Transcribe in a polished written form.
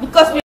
because we